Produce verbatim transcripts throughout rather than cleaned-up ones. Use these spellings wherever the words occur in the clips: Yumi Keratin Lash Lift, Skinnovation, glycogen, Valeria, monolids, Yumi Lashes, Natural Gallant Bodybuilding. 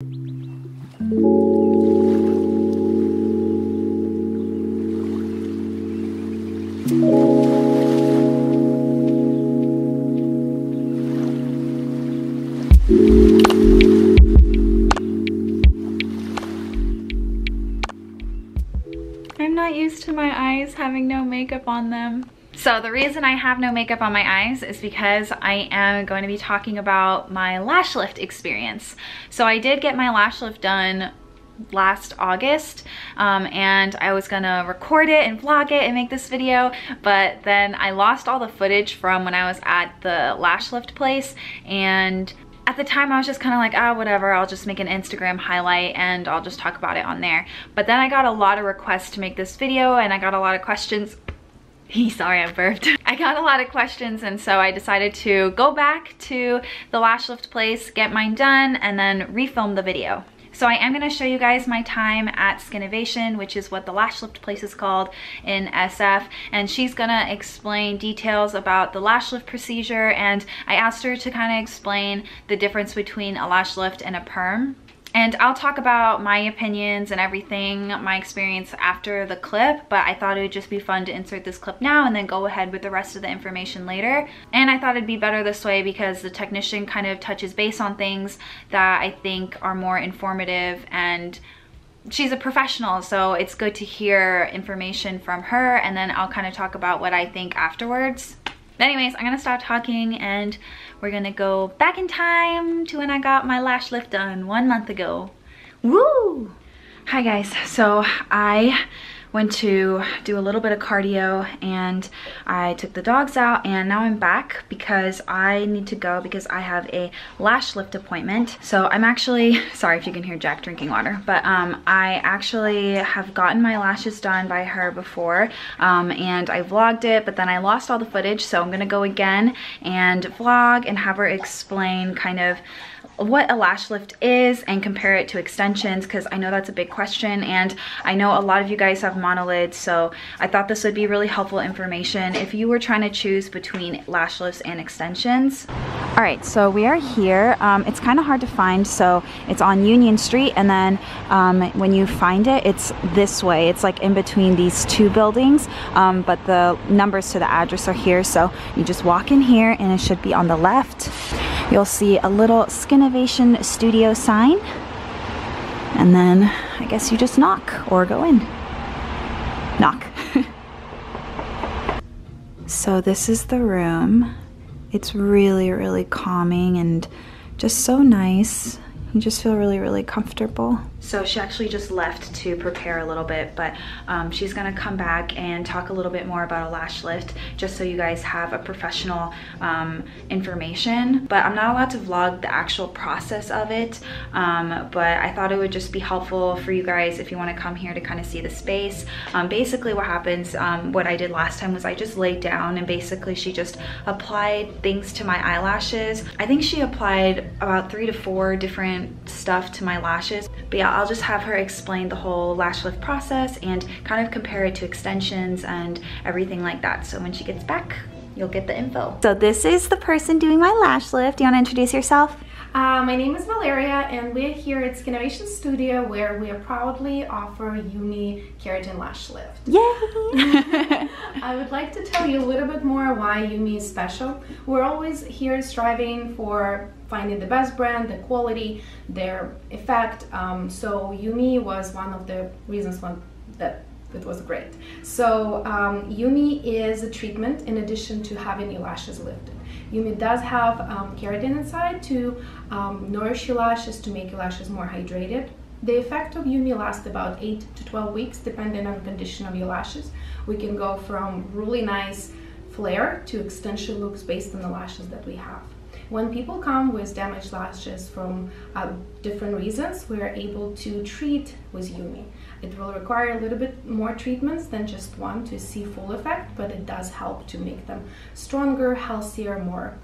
I'm not used to my eyes having no makeup on them. So the reason I have no makeup on my eyes is because I am going to be talking about my lash lift experience. So I did get my lash lift done last August, um, and I was gonna record it and vlog it and make this video, but then I lost all the footage from when I was at the lash lift place, and at the time I was just kind of like, ah, oh, whatever, I'll just make an Instagram highlight and I'll just talk about it on there. But then I got a lot of requests to make this video, and I got a lot of questions. Sorry, I burped. I got a lot of questions, and so I decided to go back to the lash lift place, get mine done, and then refilm the video. So I am going to show you guys my time at Skinnovation, which is what the lash lift place is called in S F, and she's going to explain details about the lash lift procedure, and I asked her to kind of explain the difference between a lash lift and a perm. And I'll talk about my opinions and everything, my experience after the clip, but I thought it would just be fun to insert this clip now and then go ahead with the rest of the information later. And I thought it'd be better this way because the technician kind of touches base on things that I think are more informative, and she's a professional, so it's good to hear information from her, and then I'll kind of talk about what I think afterwards. Anyways, I'm gonna stop talking and we're gonna go back in time to when I got my lash lift done one month ago. Woo! Hi guys, so I went to do a little bit of cardio and I took the dogs out, and now I'm back because I need to go because I have a lash lift appointment. So I'm actually, sorry if you can hear Jack drinking water, but um, I actually have gotten my lashes done by her before, um, and I vlogged it, but then I lost all the footage, so I'm gonna go again and vlog and have her explain kind of what a lash lift is and compare it to extensions, because I know that's a big question, and I know a lot of you guys have monolids, so I thought this would be really helpful information if you were trying to choose between lash lifts and extensions. All right, so we are here. Um, it's kind of hard to find, so it's on Union Street, and then um, when you find it, it's this way. It's like in between these two buildings, um, but the numbers to the address are here, so you just walk in here and it should be on the left. You'll see a little Skinnovation Studio sign, and then I guess you just knock or go in. Knock. So this is the room. It's really, really calming and just so nice. You just feel really, really comfortable. So she actually just left to prepare a little bit, but um, she's gonna come back and talk a little bit more about a lash lift, just so you guys have a professional um, information. But I'm not allowed to vlog the actual process of it, um, but I thought it would just be helpful for you guys if you wanna come here to kind of see the space. Um, basically what happens, um, what I did last time was I just laid down, and basically she just applied things to my eyelashes. I think she applied about three to four different stuff to my lashes, but yeah, I'll just have her explain the whole lash lift process and kind of compare it to extensions and everything like that. So when she gets back, you'll get the info. So this is the person doing my lash lift. Do you want to introduce yourself? Uh, my name is Valeria, and we're here at Skinnovation Studio, where we proudly offer Yumi Keratin Lash Lift. Yay! I would like to tell you a little bit more why Yumi is special. We're always here striving for finding the best brand, the quality, their effect. Um, so Yumi was one of the reasons one that it was great. So um, Yumi is a treatment in addition to having your lashes lifted. Yumi does have um, keratin inside to um, nourish your lashes, to make your lashes more hydrated. The effect of Yumi lasts about eight to twelve weeks, depending on the condition of your lashes. We can go from really nice flare to extension looks based on the lashes that we have. When people come with damaged lashes from uh, different reasons, we are able to treat with Yumi. It will require a little bit more treatments than just one to see full effect, but it does help to make them stronger, healthier, more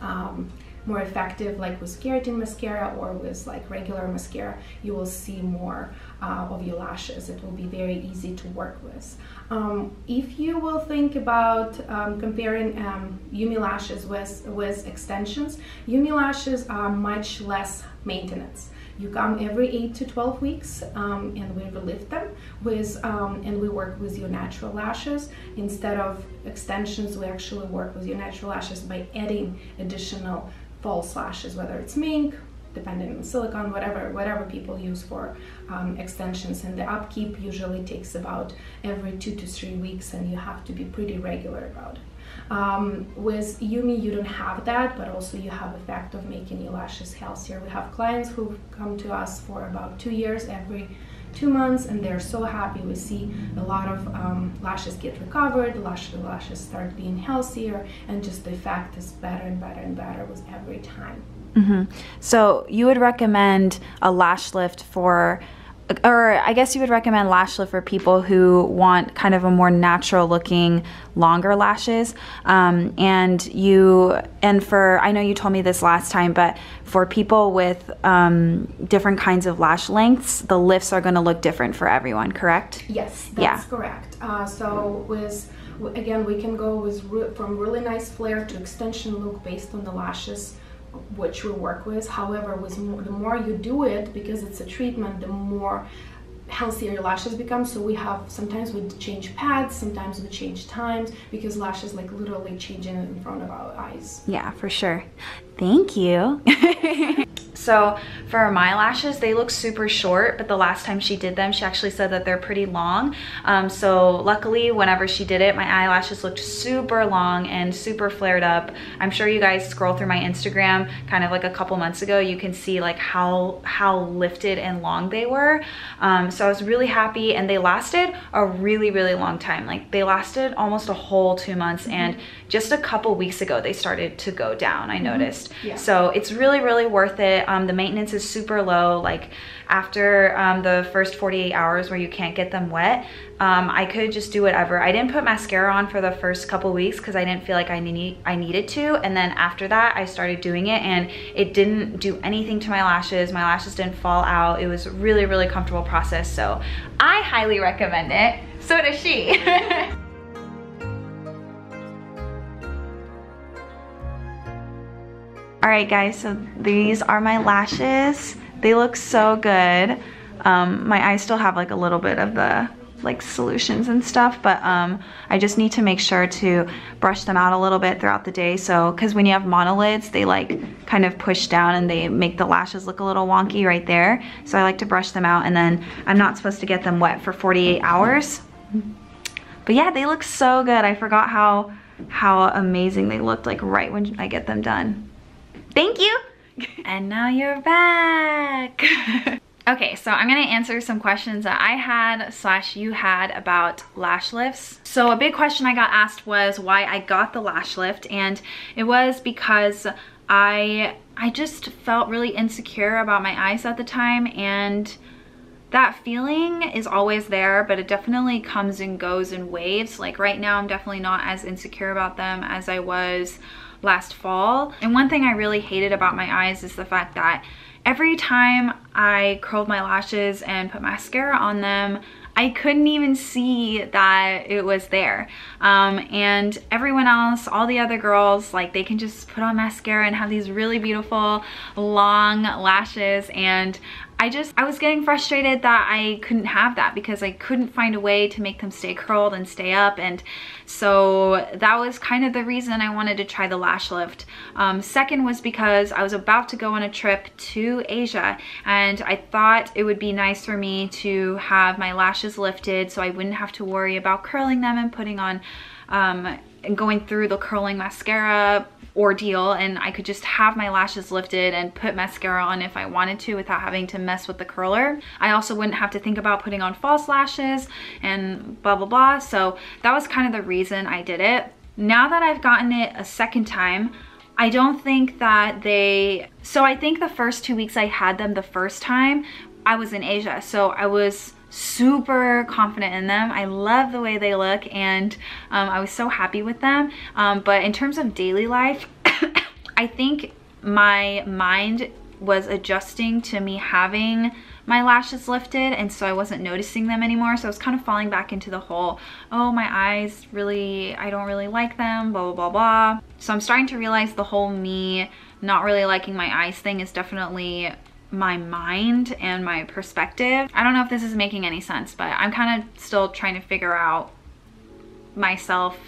um, more effective. Like with keratin mascara or with like regular mascara, you will see more uh, of your lashes. It will be very easy to work with. Um, if you will think about um, comparing um, Yumi lashes with, with extensions, Yumi lashes are much less maintenance. You come every eight to twelve weeks, um, and we relift them with, um, and we work with your natural lashes. Instead of extensions, we actually work with your natural lashes by adding additional false lashes, whether it's mink, depending on silicone, whatever, whatever people use for um, extensions. And the upkeep usually takes about every two to three weeks, and you have to be pretty regular about it. Um, with Yumi, you don't have that, but also you have effect of making your lashes healthier. We have clients who come to us for about two years every two months, and they're so happy. We see a lot of um, lashes get recovered, lash, the lashes start being healthier, and just the effect is better and better and better with every time. Mm-hmm. So you would recommend a lash lift for, or I guess you would recommend lash lift for people who want kind of a more natural looking, longer lashes. Um, and you, and for, I know you told me this last time, but for people with um, different kinds of lash lengths, the lifts are gonna look different for everyone, correct? Yes, that's yeah. correct. Uh, so with, again, we can go with from really nice flare to extension look based on the lashes which we work with. However, with more, the more you do it, because it's a treatment, the more healthier your lashes become. So we have, sometimes we change pads, sometimes we change times, because lashes like literally changing in front of our eyes. Yeah, for sure. Thank you. So for my lashes, they look super short, but the last time she did them, she actually said that they're pretty long. Um, so luckily, whenever she did it, my eyelashes looked super long and super flared up. I'm sure you guys scroll through my Instagram kind of like a couple months ago, you can see like how, how lifted and long they were. Um, so I was really happy, and they lasted a really, really long time. Like they lasted almost a whole two months, and just a couple weeks ago, they started to go down, I noticed. Yeah. So it's really, really worth it. Um, the maintenance is super low. Like after um, the first forty-eight hours where you can't get them wet, um, I could just do whatever. I didn't put mascara on for the first couple weeks because I didn't feel like I, need, I needed to. And then after that, I started doing it, and it didn't do anything to my lashes. My lashes didn't fall out. It was a really, really comfortable process. So I highly recommend it. So does she. All right guys, so these are my lashes. They look so good. Um, my eyes still have like a little bit of the like solutions and stuff, but um, I just need to make sure to brush them out a little bit throughout the day. So, cause when you have monolids, they like kind of push down and they make the lashes look a little wonky right there. So I like to brush them out, and then I'm not supposed to get them wet for forty-eight hours. But yeah, they look so good. I forgot how, how amazing they looked like right when I get them done. Thank you. And now you're back. Okay, so I'm gonna answer some questions that I had slash you had about lash lifts. So a big question I got asked was why I got the lash lift, and it was because I, I just felt really insecure about my eyes at the time, and that feeling is always there, but it definitely comes and goes in waves. Like right now, I'm definitely not as insecure about them as I was last fall. And one thing I really hated about my eyes is the fact that every time I curled my lashes and put mascara on them, I couldn't even see that it was there. Um, and everyone else, all the other girls, like they can just put on mascara and have these really beautiful long lashes, and I just, I was getting frustrated that I couldn't have that because I couldn't find a way to make them stay curled and stay up. And so that was kind of the reason I wanted to try the lash lift. Um, second was because I was about to go on a trip to Asia, and I thought it would be nice for me to have my lashes lifted so I wouldn't have to worry about curling them and putting on, um, and going through the curling mascara ordeal, and I could just have my lashes lifted and put mascara on if I wanted to without having to mess with the curler. I also wouldn't have to think about putting on false lashes and blah blah blah. So that was kind of the reason I did it. Now that I've gotten it a second time, I don't think that they, so I think the first two weeks I had them the first time, I was in Asia, so I was super confident in them. I love the way they look, and um, I was so happy with them. Um, but in terms of daily life, I think my mind was adjusting to me having my lashes lifted, and so I wasn't noticing them anymore. So I was kind of falling back into the whole, oh, my eyes really, I don't really like them, blah, blah, blah, blah. So I'm starting to realize the whole me not really liking my eyes thing is definitely my mind and my perspective. I don't know if this is making any sense, but I'm kind of still trying to figure out myself.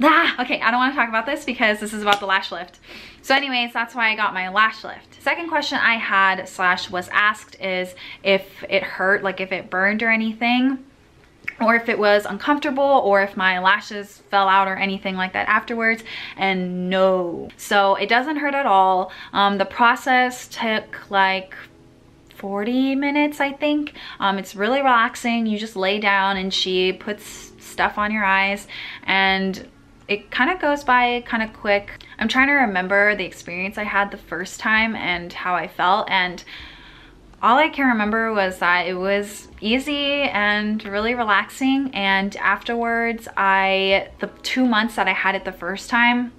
Ah, okay, I don't want to talk about this because this is about the lash lift. So anyways, that's why I got my lash lift. Second question I had slash was asked is if it hurt, like if it burned or anything, or if it was uncomfortable, or if my lashes fell out or anything like that afterwards, and no. So it doesn't hurt at all. Um, the process took like forty minutes, I think. Um, it's really relaxing. You just lay down and she puts stuff on your eyes, and it kind of goes by kind of quick. I'm trying to remember the experience I had the first time and how I felt, and all I can remember was that it was easy and really relaxing. And afterwards, I, the two months that I had it the first time,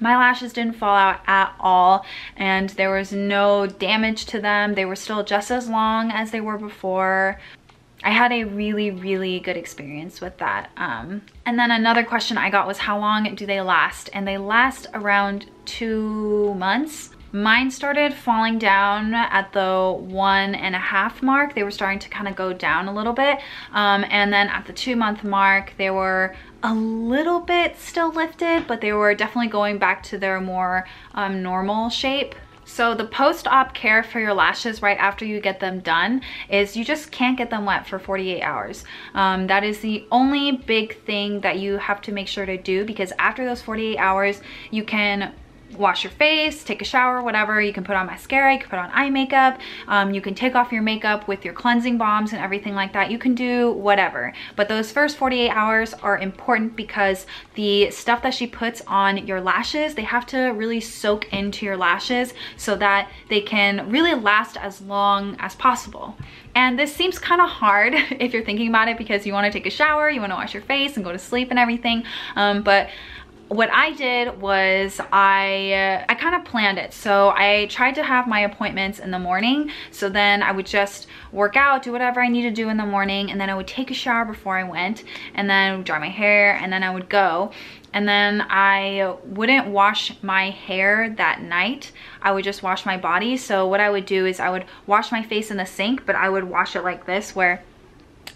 my lashes didn't fall out at all, and there was no damage to them. They were still just as long as they were before. I had a really, really good experience with that. Um, and then another question I got was, how long do they last? And they last around two months. Mine started falling down at the one and a half mark. They were starting to kind of go down a little bit. Um, and then at the two month mark, they were a little bit still lifted, but they were definitely going back to their more um, normal shape. So the post-op care for your lashes right after you get them done is you just can't get them wet for forty-eight hours. Um, that is the only big thing that you have to make sure to do, because after those forty-eight hours, you can wash your face, take a shower, whatever. You can put on mascara, you can put on eye makeup, um, you can take off your makeup with your cleansing balms and everything like that. You can do whatever, but those first forty-eight hours are important, because the stuff that she puts on your lashes, they have to really soak into your lashes so that they can really last as long as possible. And this seems kind of hard if you're thinking about it, because you want to take a shower, you want to wash your face and go to sleep and everything, um, but what I did was I I kind of planned it. So I tried to have my appointments in the morning. So then I would just work out, do whatever I need to do in the morning, and then I would take a shower before I went, and then dry my hair, and then I would go. And then I wouldn't wash my hair that night. I would just wash my body. So what I would do is I would wash my face in the sink, but I would wash it like this, where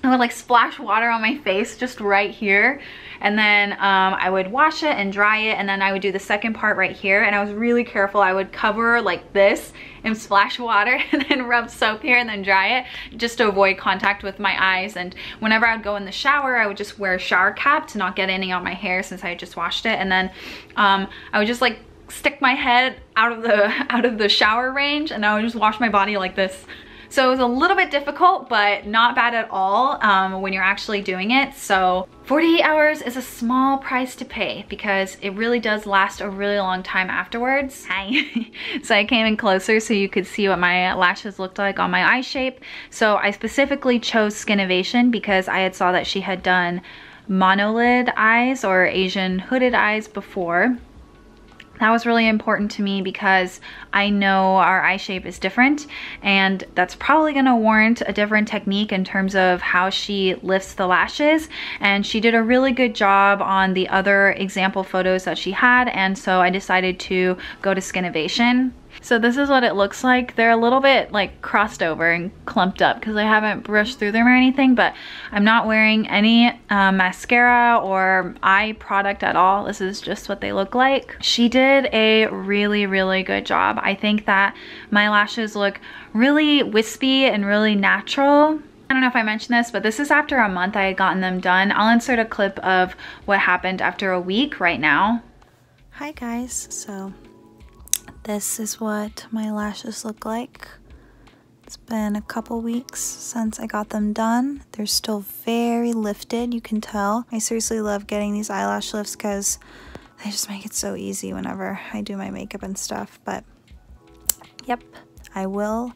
I would like splash water on my face just right here, and then um, I would wash it and dry it, and then I would do the second part right here. And I was really careful. I would cover like this and splash water, and then rub soap here, and then dry it, just to avoid contact with my eyes. And whenever I would go in the shower, I would just wear a shower cap to not get any on my hair, since I had just washed it. And then um, I would just like stick my head out of the out of the shower range, and I would just wash my body like this. So it was a little bit difficult, but not bad at all um, when you're actually doing it. So forty-eight hours is a small price to pay, because it really does last a really long time afterwards. Hi. So I came in closer so you could see what my lashes looked like on my eye shape. So I specifically chose Skinnovation because I had saw that she had done monolid eyes or Asian hooded eyes before. That was really important to me because I know our eye shape is different, and that's probably gonna warrant a different technique in terms of how she lifts the lashes. And she did a really good job on the other example photos that she had, and so I decided to go to Skinnovation. So this is what it looks like. They're a little bit like crossed over and clumped up because I haven't brushed through them or anything, but I'm not wearing any uh, mascara or eye product at all. This is just what they look like. She did a really, really good job. I think that my lashes look really wispy and really natural. I don't know if I mentioned this, but this is after a month I had gotten them done. I'll insert a clip of what happened after a week right now. Hi guys, so this is what my lashes look like. It's been a couple weeks since I got them done. They're still very lifted, you can tell. I seriously love getting these eyelash lifts because they just make it so easy whenever I do my makeup and stuff. But yep, I will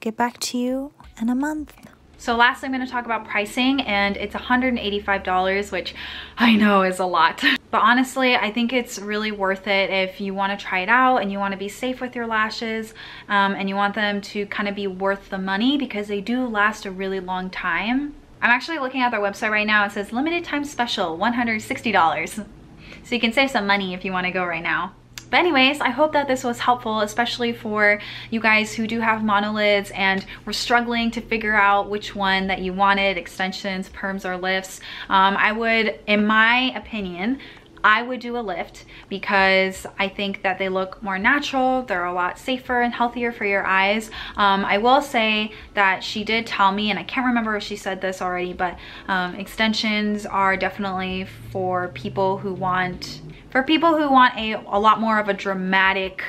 get back to you in a month. So lastly, I'm going to talk about pricing, and it's one hundred eighty-five dollars, which I know is a lot. But honestly, I think it's really worth it if you want to try it out and you want to be safe with your lashes um, and you want them to kind of be worth the money, because they do last a really long time. I'm actually looking at their website right now. It says limited time special, one hundred sixty dollars. So you can save some money if you want to go right now. But anyways, I hope that this was helpful, especially for you guys who do have monolids and were struggling to figure out which one that you wanted, extensions, perms, or lifts. Um, I would, in my opinion, I would do a lift because I think that they look more natural. They're a lot safer and healthier for your eyes. Um, I will say that she did tell me, and I can't remember if she said this already, but um, extensions are definitely for people who want, for people who want a, a lot more of a dramatic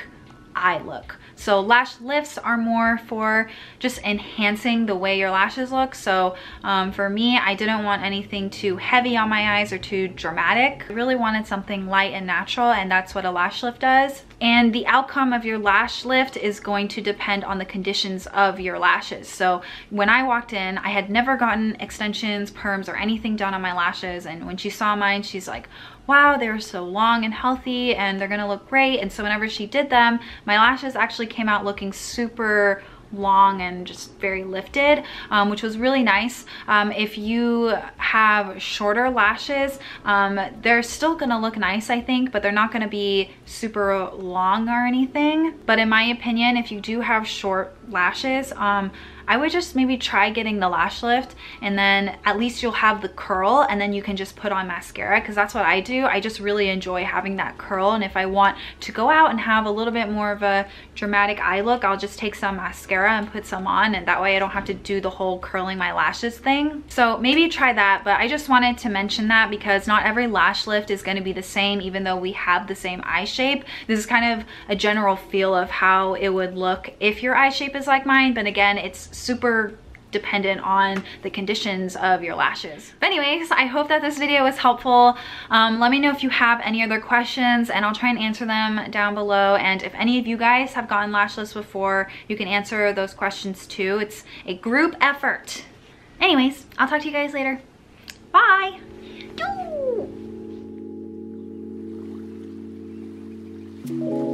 eye look. So lash lifts are more for just enhancing the way your lashes look. So um, for me, I didn't want anything too heavy on my eyes or too dramatic. I really wanted something light and natural, and that's what a lash lift does. And the outcome of your lash lift is going to depend on the conditions of your lashes. So when I walked in, I had never gotten extensions, perms, or anything done on my lashes. And when she saw mine, she's like, wow, they're so long and healthy and they're gonna look great. And so whenever she did them, my lashes actually came out looking super long and just very lifted, um, which was really nice. Um, if you have shorter lashes, um, they're still gonna look nice, I think, but they're not gonna be super long or anything. But in my opinion, if you do have short lashes, um, I would just maybe try getting the lash lift, and then at least you'll have the curl, and then you can just put on mascara, because that's what I do. I just really enjoy having that curl, and if I want to go out and have a little bit more of a dramatic eye look, I'll just take some mascara and put some on, and that way I don't have to do the whole curling my lashes thing. So maybe try that, but I just wanted to mention that because not every lash lift is going to be the same, even though we have the same eye shape. This is kind of a general feel of how it would look if your eye shape is like mine, but again, it's super dependent on the conditions of your lashes. But anyways, I hope that this video was helpful. Um, let me know if you have any other questions, and I'll try and answer them down below. And if any of you guys have gotten lash lifts before, you can answer those questions too. It's a group effort. Anyways, I'll talk to you guys later. Bye. Doo!